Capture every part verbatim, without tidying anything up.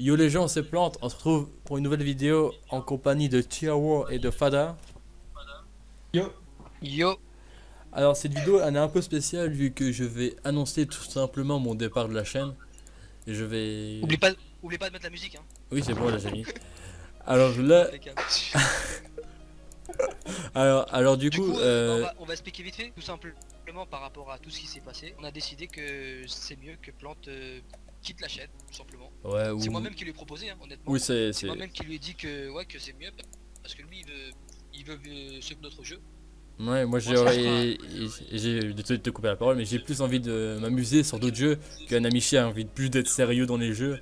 Yo les gens, c'est Plante, on se retrouve pour une nouvelle vidéo en compagnie de Tiwa et de Fada. Yo Yo Alors cette vidéo elle est un peu spéciale vu que je vais annoncer tout simplement mon départ de la chaîne. Je vais... Oublie pas, oublie pas de mettre la musique hein. Oui c'est bon là j'ai mis. Alors là... alors, alors du, du coup... coup euh... on, va, on va expliquer vite fait, tout simplement par rapport à tout ce qui s'est passé. On a décidé que c'est mieux que Plante... Euh... quitte la chaîne tout simplement. Ouais, ou... C'est moi-même qui lui ai proposé hein, honnêtement. Oui, c'est moi-même qui lui ai dit que ouais que c'est mieux parce que lui il veut il veut ce notre jeu. Ouais, moi j'ai j'ai désolé de te couper la parole mais j'ai plus envie de m'amuser sur d'autres jeux qu'un ami chien a envie de plus d'être sérieux dans les jeux,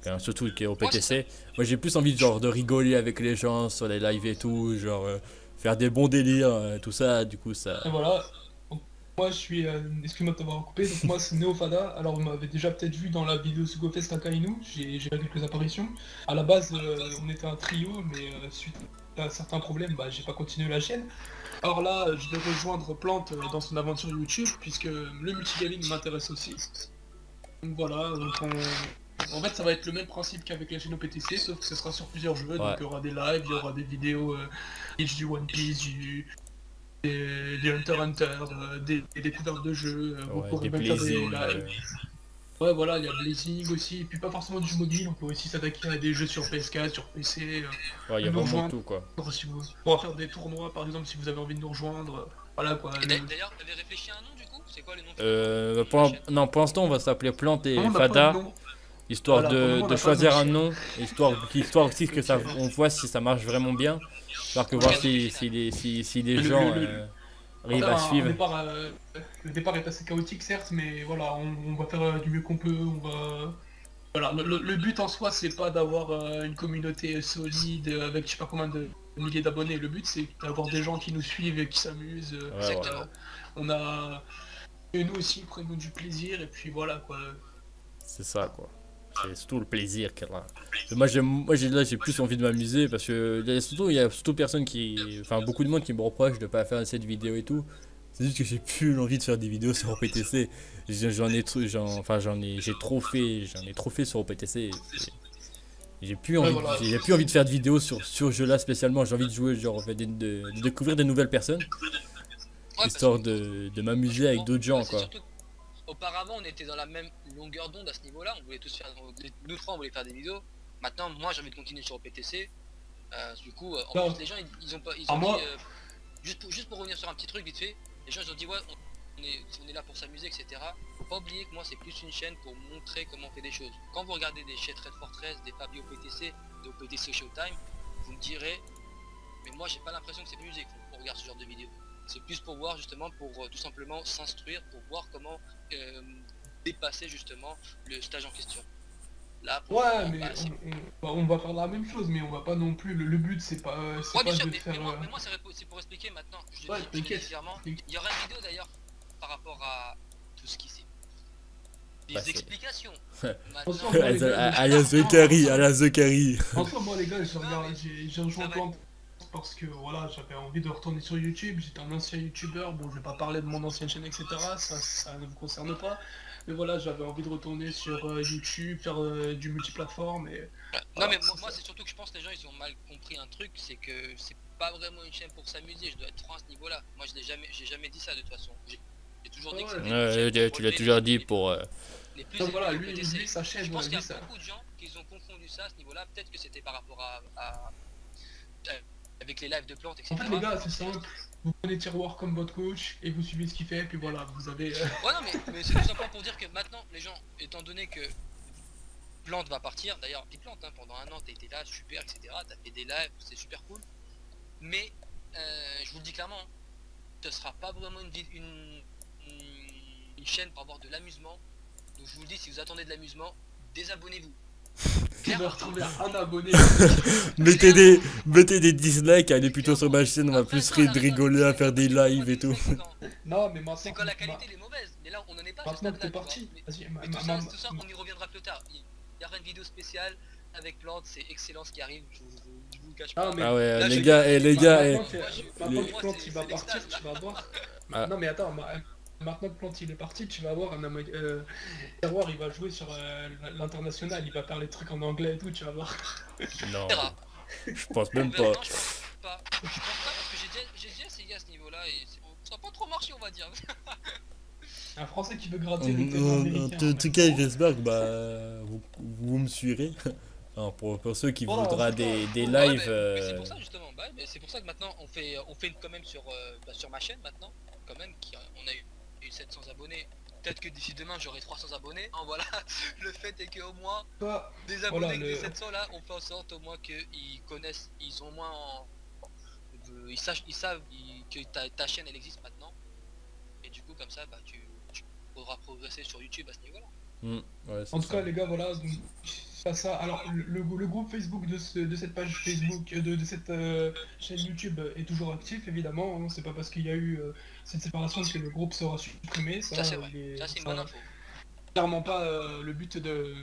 enfin, surtout qui est au P T C. Moi j'ai plus envie de genre de rigoler avec les gens sur les lives et tout, genre euh, faire des bons délires euh, tout ça du coup ça. Et voilà. Moi je suis, euh, excuse-moi de t'avoir coupé, donc moi c'est Néo Fada. Alors vous m'avez déjà peut-être vu dans la vidéo Sugotest Gokainou, j'ai fait quelques apparitions. À la base euh, on était un trio mais euh, suite à certains problèmes bah, j'ai pas continué la chaîne. Alors là je vais rejoindre Plante euh, dans son aventure YouTube puisque le multigaming m'intéresse aussi. Donc voilà, donc on... en fait ça va être le même principe qu'avec la chaîne O P T C sauf que ce sera sur plusieurs jeux, ouais. Donc il y aura des lives, il y aura des vidéos euh, du One Piece, du... Des, des Hunter Hunter, euh, des, des découvertes de jeux, euh, ouais, des blazing, là, euh... ouais voilà, il y a blazing aussi, et puis pas forcément du mobile, on peut aussi s'attaquer à des jeux sur P S quatre, sur P C, euh, ouais il y a vraiment tout quoi. Si vous... On va faire des tournois par exemple si vous avez envie de nous rejoindre, euh, voilà quoi. Euh... D'ailleurs t'avais réfléchi à un nom du coup, c'est quoi le nom euh, pour Non pour l'instant on va s'appeler Plante et non, Fada, histoire voilà, de, moment, de choisir un nom, histoire, histoire aussi que ça, on voit si ça marche vraiment bien. Parce que voir si, si, les, si, si les gens le, le, euh, le, arrivent à suivre. Départ, euh, le départ est assez chaotique certes, mais voilà, on, on va faire euh, du mieux qu'on peut. On va... voilà, le, le but en soi, c'est pas d'avoir euh, une communauté solide avec je sais pas combien de milliers d'abonnés. Le but, c'est d'avoir des gens qui nous suivent et qui s'amusent. Euh, ouais, exactement. Ouais. On a et nous aussi, prenons du plaisir et puis voilà quoi. C'est ça quoi. C'est surtout le plaisir qu'elle a. Moi, là, j'ai plus envie de m'amuser parce que il y a surtout, il y a surtout personne qui, enfin, beaucoup de monde qui me reproche de pas faire assez de vidéos et tout. C'est juste que j'ai plus l'envie de faire des vidéos sur O P T C. J'en ai, enfin, j'en ai, j'ai trop fait, j'en ai trop fait sur O P T C. J'ai plus envie, j'ai plus envie de faire de vidéos sur sur jeu là spécialement. J'ai envie de jouer, genre, de, de, de découvrir des nouvelles personnes, histoire de, de m'amuser avec d'autres gens, quoi. Auparavant, on était dans la même longueur d'onde à ce niveau-là. On voulait tous faire, nous trois, on voulait faire des vidéos. Maintenant, moi, j'ai envie de continuer sur O P T C. Euh, du coup, en non. plus, les gens, ils, ils ont pas, ils ont dit, euh, juste pour juste pour revenir sur un petit truc vite fait. Les gens, ils ont dit ouais, on est, on est là pour s'amuser, et cetera. Faut pas oublier que moi, c'est plus une chaîne pour montrer comment on fait des choses. Quand vous regardez des chaînes Red Fortress, des Fabio O P T C, des O P T C Showtime, vous me direz, mais moi, j'ai pas l'impression que c'est musique. On regarde ce genre de vidéos. C'est plus pour voir justement, pour euh, tout simplement s'instruire, pour voir comment euh, dépasser justement le stage en question. Là, ouais, on, mais bah, on, on, on va faire la même chose, mais on va pas non plus, le, le but c'est pas, euh, ouais, pas sûr, de mais, faire... Mais moi, mais moi c'est pour expliquer maintenant, je ouais, dis clairement, il y aura une vidéo d'ailleurs par rapport à tout ce qui s'est... Des bah, explications. À la Zecarie, à la Zecarie. En ce moment les gars, j'ai un jour plan... Parce que voilà, j'avais envie de retourner sur YouTube, j'étais un ancien youtubeur, bon je vais pas parler de mon ancienne chaîne et cetera, ça, ça ne vous concerne pas. Mais voilà, j'avais envie de retourner sur euh, YouTube, faire euh, du multiplateforme et... Non voilà, mais moi, moi c'est surtout que je pense que les gens ils ont mal compris un truc, c'est que c'est pas vraiment une chaîne pour s'amuser, je dois être franc à ce niveau là. Moi je n'ai jamais, j'ai jamais dit ça de toute façon, j'ai toujours dit que c'était une chaîne pour... Tu l'as toujours dit pour... Donc voilà, lui lui sa chaîne, je pense qu'il y a beaucoup de gens qui ont confondu ça à ce niveau là, peut-être que c'était par rapport à... avec les lives de Plante, et cetera. En fait les gars c'est simple, vous prenez Tiroir comme votre coach et vous suivez ce qu'il fait puis voilà vous avez... Euh... Ouais non mais, mais c'est tout simplement pour dire que maintenant les gens, étant donné que Plante va partir, d'ailleurs petite Plante hein, pendant un an t'as été là, super et cetera, t'as fait des lives, c'est super cool, mais euh, je vous le dis clairement, ce sera pas vraiment une, une, une chaîne pour avoir de l'amusement, donc je vous le dis si vous attendez de l'amusement, désabonnez-vous. On va retrouver un abonné. mettez, des, mettez des dislikes, allez plutôt sur ma chaîne, on va plus rire de rigoler à faire des lives et tout. Non mais maintenant... C'est quand la qualité est mauvaise, mais là on en est pas... Maintenant t'es parti. Mais tout ça, tout ça, on y reviendra plus tard. Il y aura une vidéo spéciale avec Plante, c'est excellence qui arrive, je vous le cache pas. Ah ouais, les gars, les gars... Maintenant que Plante il va partir, tu vas voir. Non mais attends, maintenant que Plante il est parti, tu vas avoir un euh, Terroir, il va jouer sur euh, l'international, il va parler de trucs en anglais et tout, tu vas voir. Non, je pense même pas. Non, je pense pas. Je pense pas parce que j'ai déjà essayé à ce niveau-là et ça n'a pas trop marché, on va dire. Un Français qui veut gratter les deux. En tout cas, j'espère que bah, vous, vous me suivrez. Alors pour, pour ceux qui oh, voudraient des, des lives... Ah, euh... c'est pour ça justement, bah, c'est pour ça que maintenant on fait, on fait quand même sur, euh, bah, sur ma chaîne maintenant, quand même, qui, on a eu, eu sept cents abonnés, peut-être que d'ici demain j'aurai trois cents abonnés, hein, voilà, le fait est qu'au moins, bah, des abonnés voilà, le... des sept cents là, on fait en sorte au moins qu'ils connaissent, ils ont moins... En... Ils, sachent, ils savent ils, que ta, ta chaîne elle existe maintenant, et du coup comme ça, bah, tu, tu pourras progresser sur YouTube à ce niveau-là. Mmh, ouais, en tout ça. Cas les gars, voilà... Donc... Ça. Alors le, le groupe Facebook de, ce, de cette page Facebook, de, de cette euh, chaîne YouTube est toujours actif évidemment, hein. C'est pas parce qu'il y a eu euh, cette séparation que le groupe sera supprimé, ça, ça c'est une bonne info. Clairement pas euh, le but de,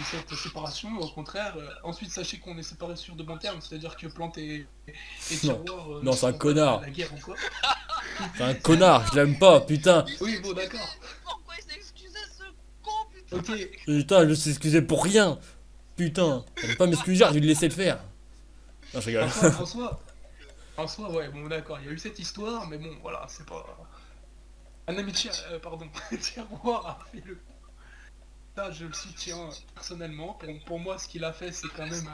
de cette séparation, au contraire. Euh, ensuite sachez qu'on est séparés sur de bons termes, c'est-à-dire que Plante et, et Tiroir... Euh, non c'est un connard. C'est un connard, je l'aime pas, putain. Oui bon d'accord. Okay. Putain, je suis excusé pour rien. Putain, je vais pas m'excuser, je vais le laisser le faire. Non, je rigole. En soi, en soi, ouais, bon, d'accord, il y a eu cette histoire, mais bon, voilà, c'est pas... Un ami de euh, pardon, Tiroir a fait le... Ça, je le soutiens personnellement. Pour, pour moi, ce qu'il a fait, c'est quand même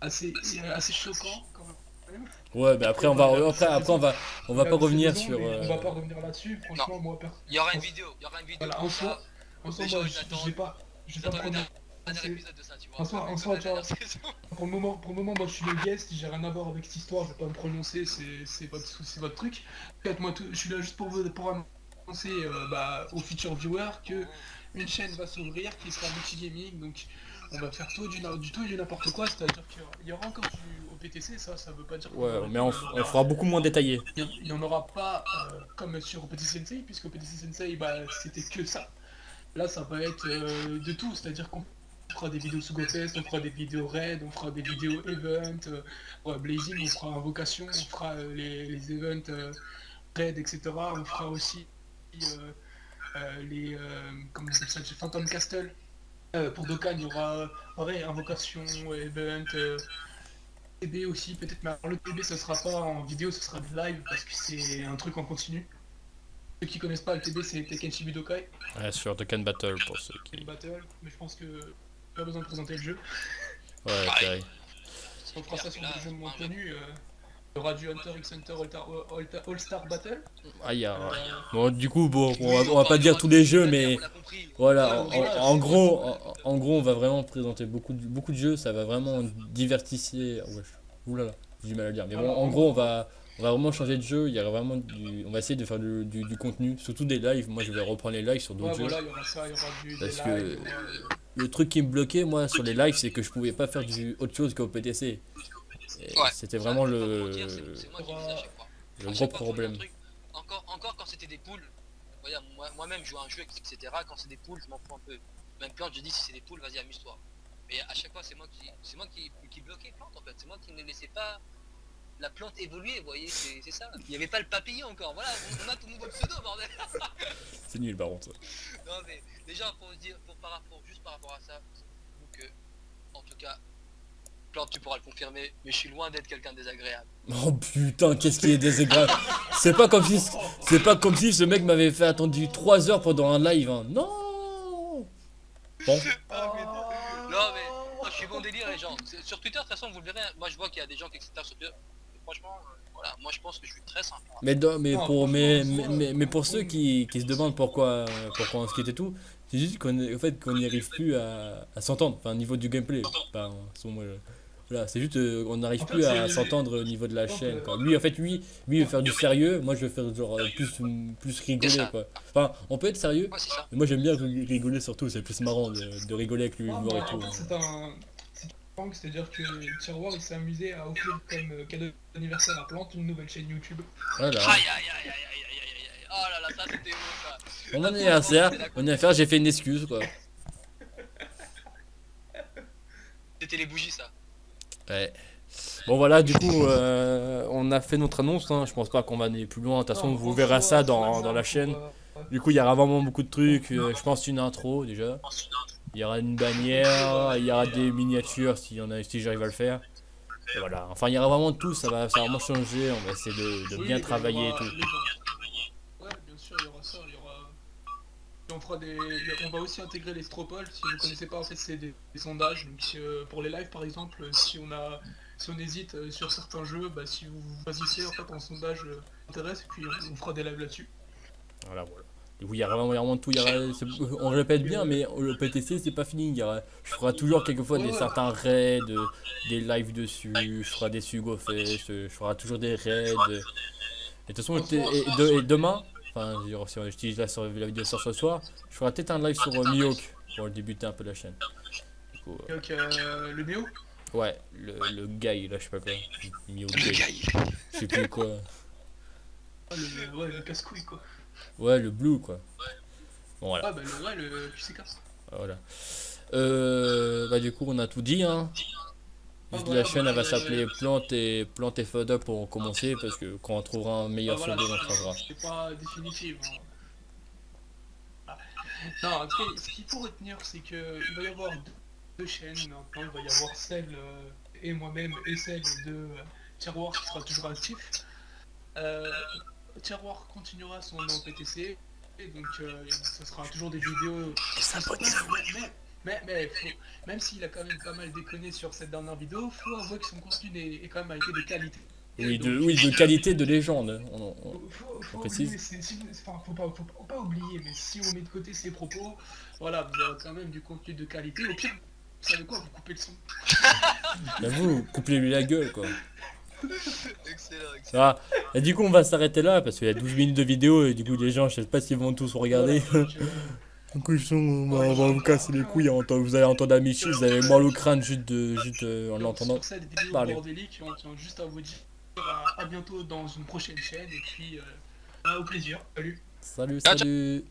assez, assez choquant, quand même. Ouais, mais après, on va, après, après on va, on va pas revenir sur... Euh... On va pas revenir là-dessus, franchement, non. Moi, personne... Il y aura une vidéo, il y aura une vidéo. Voilà, en soi... En soi, moi, je sais pas, je vais pas prendre un épisode de ça, tu vois. En soi, en soi, tu vois, pour le moment, pour le moment, moi, je suis le guest, j'ai rien à voir avec cette histoire, je vais pas me prononcer, c'est votre, votre truc. En fait, moi, je suis là juste pour vous, pour annoncer euh, bah, aux futurs viewers que une chaîne va s'ouvrir, qui sera multigaming, donc on va faire tout du, du tout et du n'importe quoi, c'est-à-dire qu'il y aura encore du O P T C, ça, ça veut pas dire... Ouais, mais on, on fera beaucoup moins détaillé. Il y en aura pas euh, comme sur O P T C Sensei, puisque O P T C Sensei, bah, c'était que ça. Là ça va être euh, de tout, c'est-à-dire qu'on fera des vidéos Sugotest, on fera des vidéos Raid, on fera des vidéos Event, euh, Blazing, on fera Invocation, on fera euh, les, les Events euh, Raid, et cetera. On fera aussi euh, euh, les euh, comment ça s'appelle, Phantom Castle. Euh, pour Dokkan il y aura Raid, Invocation, Event, euh, T B aussi peut-être, mais alors le T B ce sera pas en vidéo, ce sera live parce que c'est un truc en continu. Ceux qui connaissent pas le T B, c'est Tekken Shibu Dokai. Ouais, sur Tekken Battle pour ceux qui... Tekken Battle, mais je pense que pas besoin de présenter le jeu. Ouais, pareil. On fera ça sur des jeux moins connus. Le Radio Hunter X Hunter All Star Battle. Aïe, ah, yeah. euh... Bon, du coup, bon, on va, on va pas dire tous les jeux, mais voilà. En, en gros, en, en gros, on va vraiment présenter beaucoup de, beaucoup de jeux. Ça va vraiment divertisser. Ouais, oulala, j'ai du mal à le dire. Mais bon, en gros, on va. On va vraiment changer de jeu, il y a vraiment du... on va essayer de faire du, du, du contenu, surtout des lives. Moi je vais reprendre les lives sur d'autres ouais, jeux. Voilà, il y aura ça, il y aura du, parce que lives, euh... le truc qui me bloquait moi sur les lives, c'est que je pouvais pas faire du autre chose qu'au P T C. Ouais, c'était vraiment ça, le, dire, c est, c est moi qui ça, le gros sais pas, problème. Truc, encore, encore quand c'était des poules, moi-même je jouais à un jeu, et cetera. Quand c'est des poules, je m'en prends un peu. Même Plante, je dis si c'est des poules, vas-y amuse-toi. Mais à chaque fois, c'est moi qui, c'est moi qui, qui bloquais Plante en fait. C'est moi qui ne laissais pas la Plante évoluait, vous voyez, c'est ça. Il n'y avait pas le papillon encore, voilà, on a tout nouveau pseudo, bordel. C'est nul, baron, ça. Non, mais déjà, pour se dire, pour, par rapport, juste par rapport à ça, donc, euh, en tout cas, Plante, tu pourras le confirmer, mais je suis loin d'être quelqu'un de désagréable. Oh putain, qu'est-ce qui est désagréable. C'est pas comme si c'est pas comme si ce mec m'avait fait attendu trois heures pendant un live, hein. Non. Bon. Ah, mais non. Non, mais moi, je suis bon délire, les gens. Sur Twitter, de toute façon, vous le verrez, moi, je vois qu'il y a des gens qui s'étonnent sur Twitter. Franchement, euh, voilà, moi je pense que je suis très sympa. Mais, non, mais, pour, mais, mais, mais, mais pour ceux qui, qui se demandent pourquoi, pourquoi on se quitte et tout, c'est juste qu'on en fait, qu'on n'y arrive plus à, à s'entendre, enfin au niveau du gameplay. Enfin, voilà, c'est juste qu'on n'arrive plus à s'entendre au niveau de la chaîne. Quoi. Lui, en fait, lui, lui, il veut faire du sérieux, moi je veux faire genre plus, plus rigoler. Quoi. Enfin, on peut être sérieux, mais moi j'aime bien rigoler surtout, c'est plus marrant de, de rigoler avec lui, voir et tout. C'est-à-dire que Tiroir il s'est amusé à offrir comme cadeau d'anniversaire à Plante une nouvelle chaîne YouTube. Voilà. Aïe aïe aïe aïe aïe aïe. Oh là là, ça c'était beau ça. Mon anniversaire, mon anniversaire, j'ai fait une excuse quoi. C'était les bougies ça. Ouais. Bon voilà, du coup, euh, on a fait notre annonce, hein. Je pense pas qu'on va aller plus loin, de toute façon vous verrez ça dans, dans la chaîne. Du coup il y aura vraiment beaucoup de trucs, euh, je pense une intro déjà. Il y aura une bannière, il y aura des miniatures si, si j'arrive à le faire. Et voilà, enfin il y aura vraiment tout, ça va, ça va vraiment changer, on va essayer de, de oui, bien travailler aura, et tout. Ouais, bien sûr, il y aura ça, il y aura... Et on, fera des... on va aussi intégrer les stropoles, si vous ne connaissez pas, en fait c'est des, des sondages. Donc, si, euh, pour les lives par exemple, si on, a... si on hésite euh, sur certains jeux, bah, si vous choisissez en fait un sondage euh, intéresse, et puis on fera des lives là-dessus. Voilà, voilà. Du coup, il y a vraiment, vraiment tout. Il y a, on répète bien, mais le P T C, c'est pas fini. Il y a, je ferai toujours quelquefois des certains raids, des lives dessus. Je ferai des Sugotest, je ferai toujours des raids. Et de toute façon, et, et, et demain, enfin, si on utilise la, la vidéo sur ce soir, je ferai peut-être un live sur euh, Miyoke pour débuter un peu la chaîne. Du coup, euh... Donc, euh, le Néo ? Ouais, le, le guy, là, je sais pas quoi. Miyoke. Le guy. Je sais plus quoi. Ah, le, ouais, le casse-couille, quoi. Ouais, le blue quoi. Bon voilà. Ah bah le ouais, le P C quatre. Voilà. Euh, bah du coup on a tout dit hein. Juste ah, la voilà, chaîne elle va s'appeler Plante et Plante et Fada pour commencer parce que quand on trouvera un meilleur bah, voilà, soldat on changera. C'est pas définitif. Hein. Ah. Non après ce qu'il faut retenir c'est que il va y avoir deux chaînes maintenant, il va y avoir celle euh, et moi-même et celle de euh, Tiroir qui sera toujours actif. Euh, Tiroir continuera son O P T C et donc euh, ça sera toujours des vidéos mais, mais, mais faut, même s'il a quand même pas mal déconné sur cette dernière vidéo, faut avouer que son contenu est, est quand même a été de qualité. Oui, de, donc, oui, de qualité de légende, on, on, faut, faut on précise. Oublier, c'est, c'est, enfin, faut, pas, faut pas oublier, mais si on met de côté ses propos, voilà, vous aurez quand même du contenu de qualité. Au pire, vous savez quoi, vous coupez le son. Bah vous, coupez-lui la gueule quoi. Excellent, excellent. Ah, et du coup on va s'arrêter là parce qu'il y a douze minutes de vidéo et du coup les gens je sais pas s'ils vont tous regarder. Du coup on va, on va vous casser les couilles, vous allez entendre la Michi, vous allez mal au crâne juste, de, juste euh, en l'entendant parler. On tient juste à vous dire à bientôt dans une prochaine chaîne et puis euh, au plaisir, salut. Salut, salut.